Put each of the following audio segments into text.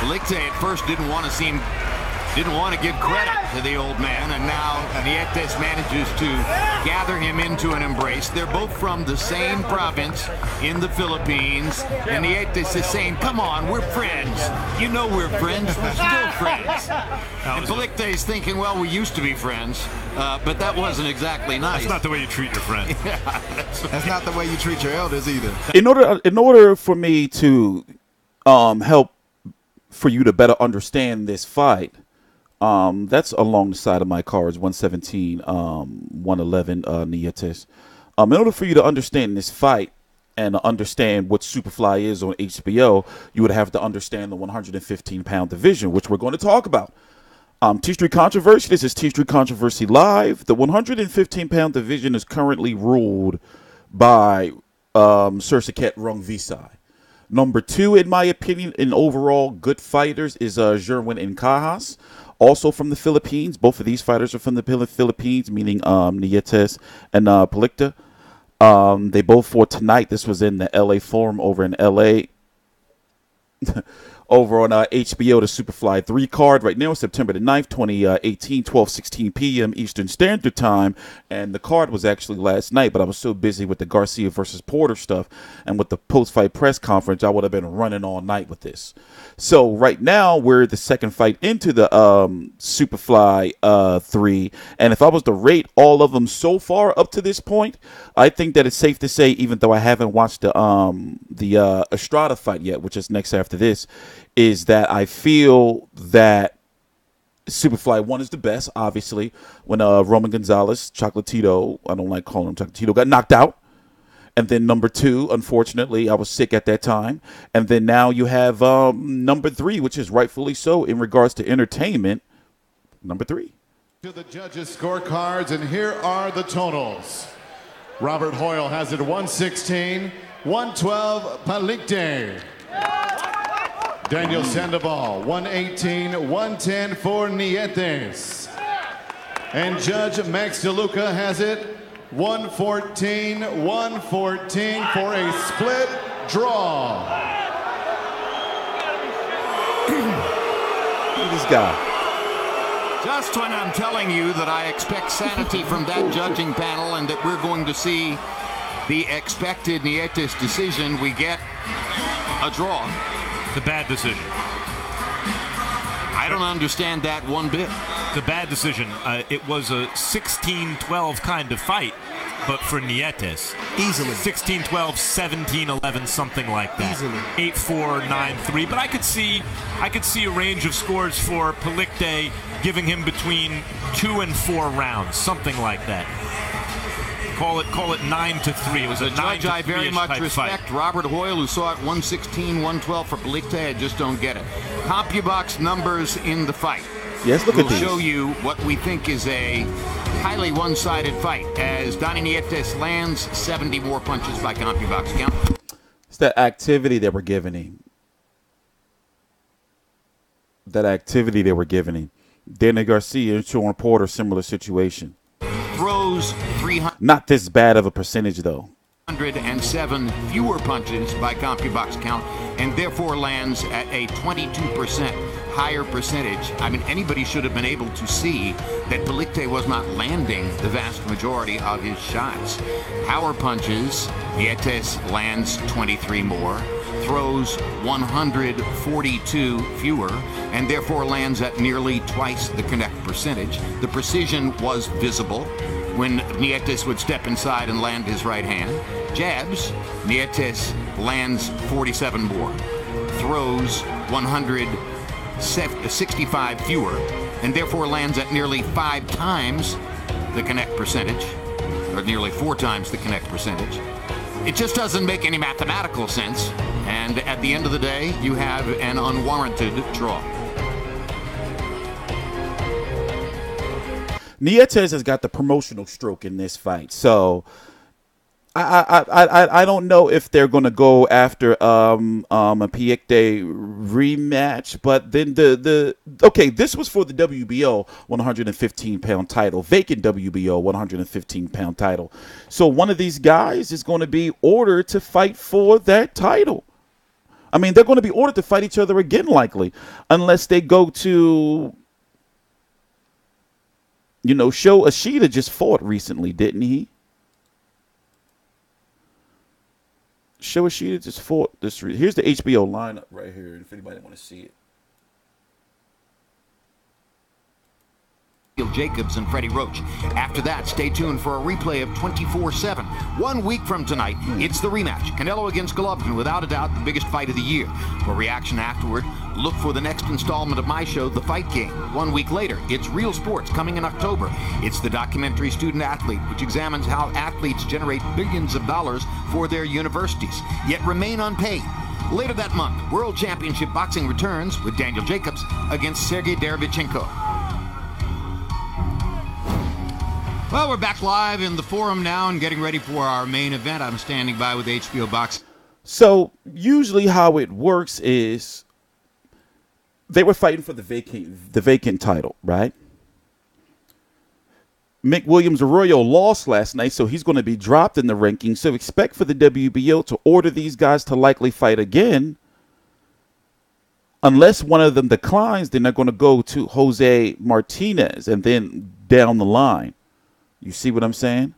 Delikte at first didn't want to give credit to the old man, and now Nietes manages to gather him into an embrace. They're both from the same province in the Philippines, and Nietes is saying, come on, we're friends. You know we're friends, we're still friends. And Delikte is thinking, well, we used to be friends, but that wasn't exactly nice. That's not the way you treat your friends. Yeah, that's not the way you treat your elders either. In order for me to help for you to better understand this fight, that's along the side of my cards, 117, 111, Nietes. In order for you to understand this fight and understand what Superfly is on HBO, you would have to understand the 115-pound division, which we're going to talk about. T Street Controversy, this is T Street Controversy Live. The 115-pound division is currently ruled by Srisaket Rungvisai. Number two, in my opinion, in overall good fighters is Jerwin Ancajas. Also from the Philippines. Both of these fighters are from the Philippines, meaning Nietes and Palikta. They both fought tonight. This was in the L.A. Forum over in L.A. Over on HBO, the Superfly 3 card. Right now, September the 9th, 2018, 12:16 p.m. Eastern Standard Time. And the card was actually last night, but I was so busy with the Garcia versus Porter stuff and with the post-fight press conference, I would have been running all night with this. So right now, we're the second fight into the Superfly 3. And if I was to rate all of them so far up to this point, I think that it's safe to say, even though I haven't watched the Estrada fight yet, which is next after this, is that I feel that Superfly 1 is the best, obviously, when Roman Gonzalez, Chocolatito, I don't like calling him Chocolatito, got knocked out. And then number 2, unfortunately, I was sick at that time. And then now you have number 3, which is rightfully so in regards to entertainment, number 3. To the judges' scorecards, and here are the totals. Robert Hoyle has it 116, 112, Palikte. Daniel Sandoval, 118, 110 for Nietes. And Judge Max DeLuca has it 114, 114 for a split draw. Look at this guy. Just when I'm telling you that I expect sanity from that judging panel and that we're going to see the expected Nietes decision, we get a draw. The bad decision. I don't understand that one bit. The bad decision. It was a 16-12 kind of fight, but for Nietes. Easily. 16-12, 17-11, something like that. Easily. 8-4, 9-3. But I could see a range of scores for Palikte, giving him between 2 and 4 rounds, something like that. Call it 9-3. It was a 9-3-ish type fight. I very much respect Robert Hoyle, who saw it 116-112 for Palikte. I just don't get it. CompuBox numbers in the fight. Yes, look at these. We'll show you what we think is a highly one-sided fight as Donnie Nietes lands 70 more punches by CompuBox count. It's that activity that we're giving him. Danny Garcia and Shawn Porter, similar situation. Throws 300. Not this bad of a percentage, though. 107 fewer punches by CompuBox count, and therefore lands at a 22% higher percentage. I mean, anybody should have been able to see that Palikte was not landing the vast majority of his shots. Power punches, Nietes lands 23 more, throws 142 fewer, and therefore lands at nearly twice the connect percentage. The precision was visible when Nietes would step inside and land his right hand. Jabs, Nietes lands 47 more, throws 165 fewer, and therefore lands at nearly 5 times the connect percentage, or nearly 4 times the connect percentage. It just doesn't make any mathematical sense. And at the end of the day, you have an unwarranted draw. Nietes has got the promotional stroke in this fight, so I don't know if they're going to go after a Palikte rematch, but then okay, this was for the WBO 115-pound title, vacant WBO 115-pound title. So one of these guys is going to be ordered to fight for that title. I mean, they're going to be ordered to fight each other again, likely, unless they go to, you know, Show Ashida just fought recently, didn't he? Show Ashida just fought this. Here's the HBO lineup right here, if anybody want to see it. Daniel Jacobs and Freddie Roach. After that, stay tuned for a replay of 24/7. 1 week from tonight, it's the rematch. Canelo against Golovkin, without a doubt, the biggest fight of the year. For reaction afterward, look for the next installment of my show, The Fight Game. 1 week later, it's Real Sports, coming in October. It's the documentary Student-Athlete, which examines how athletes generate billions of dollars for their universities, yet remain unpaid. Later that month, World Championship Boxing returns with Daniel Jacobs against Sergey Derevyanchenko. Well, we're back live in the forum now and getting ready for our main event. I'm standing by with HBO Box. So usually how it works is they were fighting for the vacant title, right? McWilliams Arroyo lost last night, so he's going to be dropped in the rankings. So expect for the WBO to order these guys to likely fight again. Unless one of them declines, then they're going to go to Jose Martinez and then down the line. You see what I'm saying?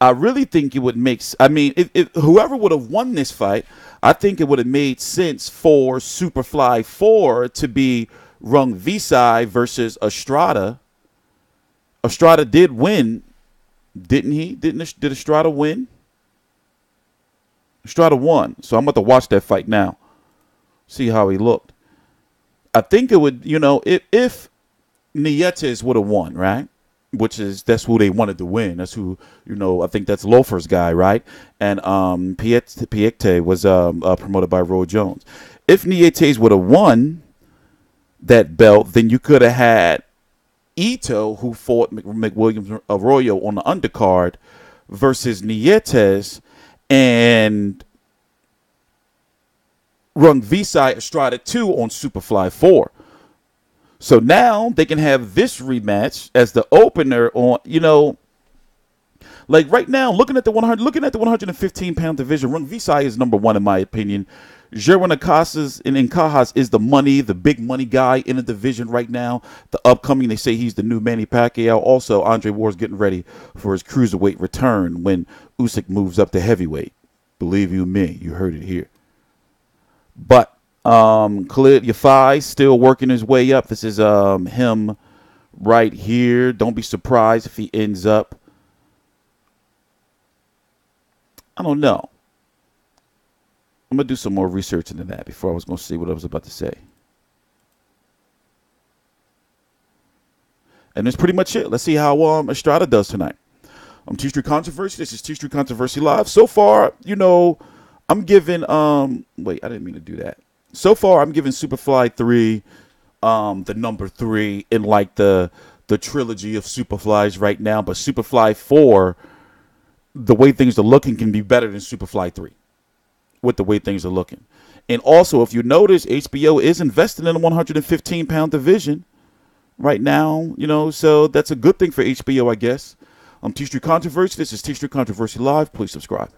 I really think it would make, I mean, whoever would have won this fight, I think it would have made sense for Superfly 4 to be Rungvisai versus Estrada. Estrada did win, didn't he? Did Estrada win? Estrada won, so I'm about to watch that fight now, see how he looked. I think it would, you know, if Nietes would have won, right? Which is, that's who they wanted to win. That's who, you know, I think that's Loafer's guy, right? And Piekte was promoted by Roy Jones. If Nietes would have won that belt, then you could have had Ito, who fought McWilliams Arroyo on the undercard, versus Nietes and Rungvisai Estrada 2 on Superfly 4. So now they can have this rematch as the opener on, you know, like right now, looking at the 115-pound division, Rungvisai is #1 in my opinion. Jerwin Ancajas is the big money guy in the division right now. The upcoming, they say he's the new Manny Pacquiao. Also, Andre Ward's getting ready for his cruiserweight return when Usyk moves up to heavyweight. Believe you me, you heard it here. But Khalid Yafai still working his way up. This is him right here. Don't be surprised if he ends up, I don't know. I'm gonna do some more research into that before I was gonna see what I was about to say. And that's pretty much it. Let's see how Estrada does tonight. I'm T Street Controversy. This is T Street Controversy Live. So far, you know, I'm giving wait, I didn't mean to do that. So far, I'm giving Superfly 3 the number 3 in like the trilogy of Superflies right now. But Superfly 4, the way things are looking, can be better than Superfly 3 with the way things are looking. And also, if you notice, HBO is investing in the 115-pound division right now. You know, so that's a good thing for HBO, I guess. I'm T Street Controversy. This is T Street Controversy Live. Please subscribe.